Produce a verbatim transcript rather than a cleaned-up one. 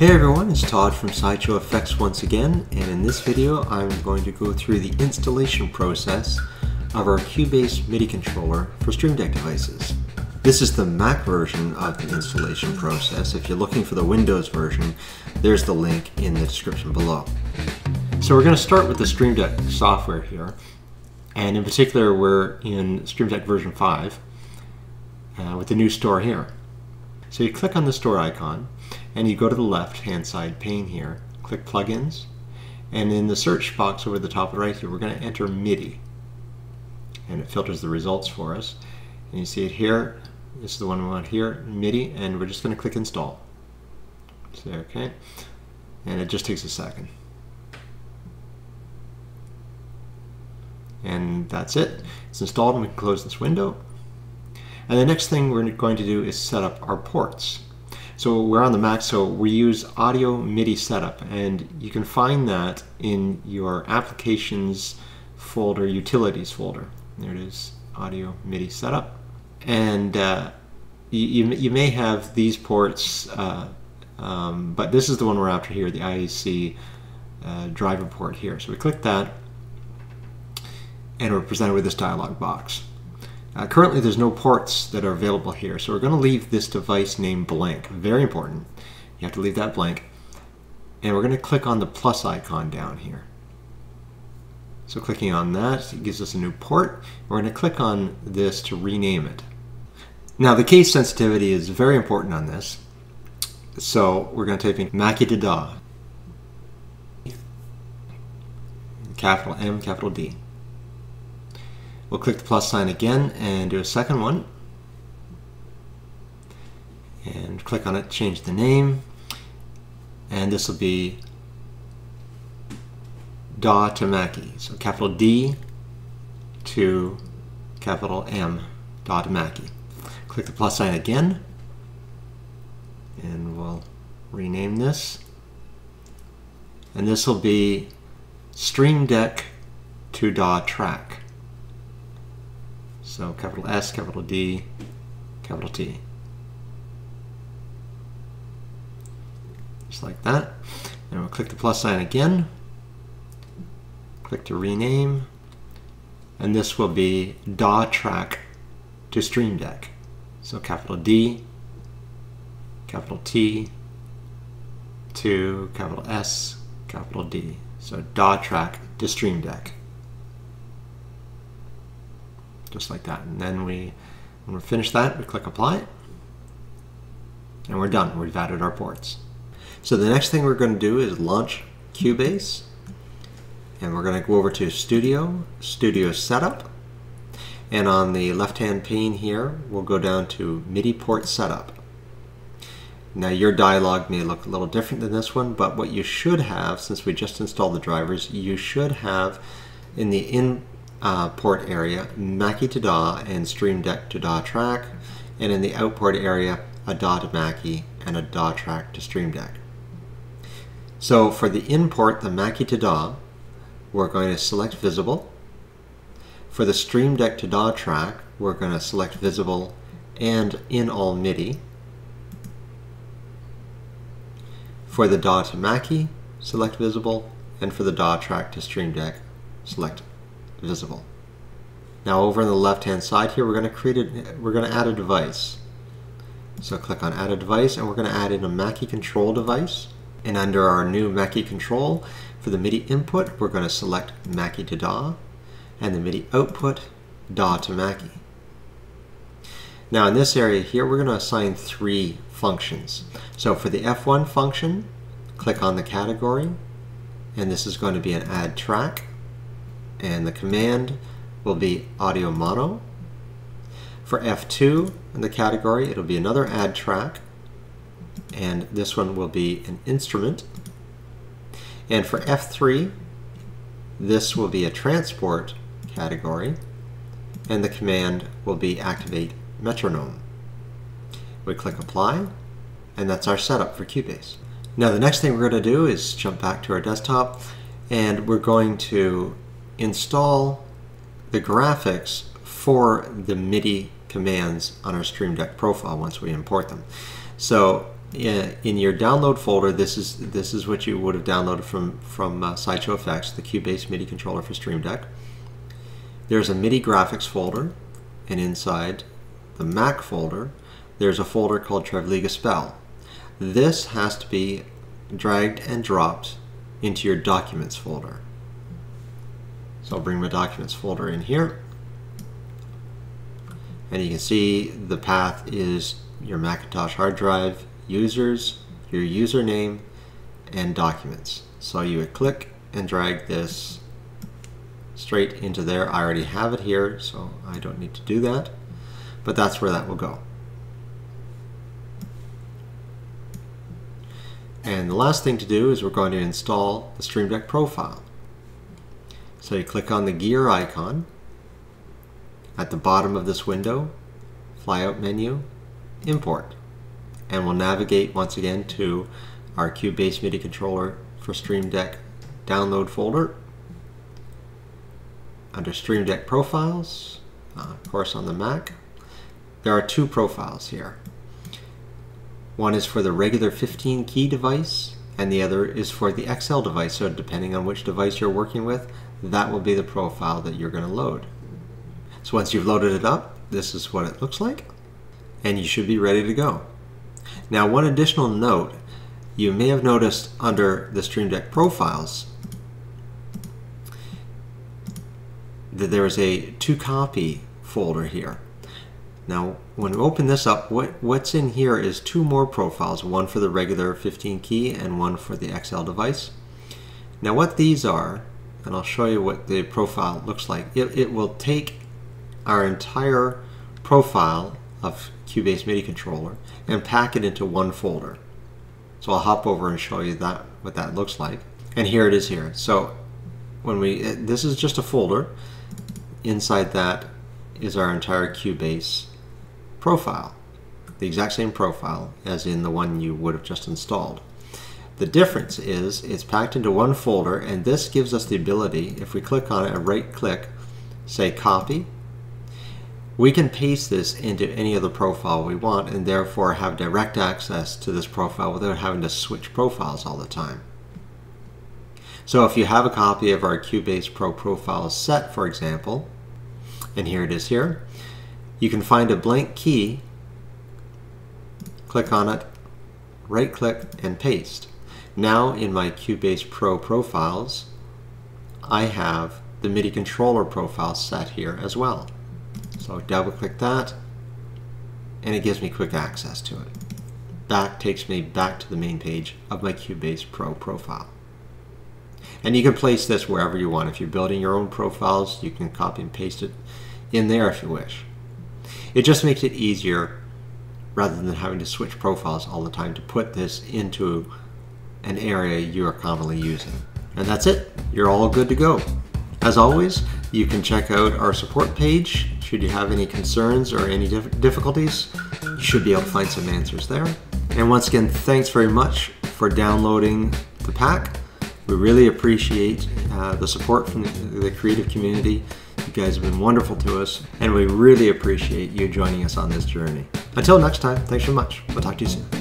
Hey everyone, it's Todd from SideshowFX once again, and in this video I'm going to go through the installation process of our Cubase MIDI controller for Stream Deck devices. This is the Mac version of the installation process. If you're looking for the Windows version, there's the link in the description below. So we're going to start with the Stream Deck software here, and in particular we're in Stream Deck version five uh, with the new store here. So you click on the store icon, and you go to the left-hand side pane here, click Plugins, and in the search box over the top right here, we're going to enter MIDI, and it filters the results for us. And you see it here, this is the one we want here, MIDI, and we're just going to click Install. Say OK, and it just takes a second. And that's it. It's installed, and we can close this window. And the next thing we're going to do is set up our ports. So we're on the Mac, so we use Audio MIDI Setup, and you can find that in your Applications folder, Utilities folder. There it is, Audio MIDI Setup. And uh, you, you may have these ports, uh, um, but this is the one we're after here, the I A C uh, driver port here. So we click that, and we're presented with this dialog box. Uh, currently there's no ports that are available here, so we're going to leave this device name blank. Very important. You have to leave that blank. And we're going to click on the plus icon down here. So clicking on that, it gives us a new port. We're going to click on this to rename it. Now the case sensitivity is very important on this, so we're going to type in Mackie to Da. Capital M, capital D. We'll click the plus sign again and do a second one. And click on it, change the name. And this will be Da to Mackie. So capital D to capital M, Da to Mackie. Click the plus sign again. And we'll rename this. And this will be Stream Deck to Da Track. So capital S, capital D, capital T. Just like that. And we'll click the plus sign again. Click to rename. And this will be Da Track to Stream Deck. So capital D, capital T, to capital S, capital D. So Da Track to Stream Deck. Just like that. And then we, when we finish that, we click Apply, and we're done. We've added our ports. So the next thing we're going to do is launch Cubase, and we're going to go over to Studio, Studio Setup, and on the left-hand pane here, we'll go down to MIDI Port Setup. Now your dialog may look a little different than this one, but what you should have, since we just installed the drivers, you should have in the in Uh, port area, Mackie to Da and Stream Deck to Da Track, and in the outport area, a Da to Mackie and a Da Track to Stream Deck. So for the import, the Mackie to Da, we're going to select Visible. For the Stream Deck to Da Track, we're going to select Visible and In All MIDI. For the Da to Mackie, select Visible, and for the Da Track to Stream Deck, select Visible. Now over on the left hand side here, we're going to create a, we're going to add a device. So click on Add a Device, and we're going to add in a Mackie control device. And under our new Mackie control, for the MIDI input, we're going to select Mackie to Da, and the MIDI output, Da to Mackie. Now in this area here, we're going to assign three functions. So for the F one function, click on the category, and this is going to be an Add Track. And the command will be Audio Mono. For F two in the category, it'll be another Add Track, and this one will be an instrument. And for F three, this will be a Transport category, and the command will be Activate Metronome. We click Apply, and that's our setup for Cubase. Now the next thing we're going to do is jump back to our desktop, and we're going to install the graphics for the MIDI commands on our Stream Deck profile once we import them. So in your download folder, this is this is what you would have downloaded from from uh, SideshowFX, the Cubase MIDI controller for Stream Deck. There's a MIDI graphics folder, and inside the Mac folder, there's a folder called Trevliga Spell. This has to be dragged and dropped into your Documents folder. So I'll bring my Documents folder in here, and you can see the path is your Macintosh hard drive, users, your username, and documents. So you would click and drag this straight into there. I already have it here, so I don't need to do that, but that's where that will go. And the last thing to do is we're going to install the Stream Deck profile. So you click on the gear icon at the bottom of this window, flyout menu, import, and we'll navigate once again to our Cubase MIDI controller for Stream Deck download folder. Under Stream Deck profiles, uh, of course on the Mac, there are two profiles here. One is for the regular fifteen key device, and the other is for the X L device, so depending on which device you're working with, that will be the profile that you're going to load. So once you've loaded it up, this is what it looks like, and you should be ready to go. Now, one additional note, you may have noticed under the Stream Deck profiles that there is a to copy folder here. Now, when we open this up, what, what's in here is two more profiles, one for the regular fifteen key and one for the X L device. Now what these are, and I'll show you what the profile looks like, it, it will take our entire profile of Cubase MIDI controller and pack it into one folder. So I'll hop over and show you that what that looks like. And here it is here. So when we this is just a folder. Inside that is our entire Cubase profile. The exact same profile as in the one you would have just installed. The difference is it's packed into one folder, and this gives us the ability, if we click on it and right click, say copy, we can paste this into any other profile we want and therefore have direct access to this profile without having to switch profiles all the time. So if you have a copy of our Cubase Pro profile set, for example, and here it is here, you can find a blank key, click on it, right click, and paste. Now in my Cubase Pro profiles, I have the MIDI controller profile set here as well. So double click that, and it gives me quick access to it. That takes me back to the main page of my Cubase Pro profile. And you can place this wherever you want. If you're building your own profiles, you can copy and paste it in there if you wish. It just makes it easier, rather than having to switch profiles all the time, to put this into an area you are commonly using. And that's it. You're all good to go. As always, you can check out our support page. Should you have any concerns or any difficulties, you should be able to find some answers there. And once again, thanks very much for downloading the pack. We really appreciate uh, the support from the creative community. You guys have been wonderful to us, and we really appreciate you joining us on this journey. Until next time, thanks so much. We'll talk to you soon.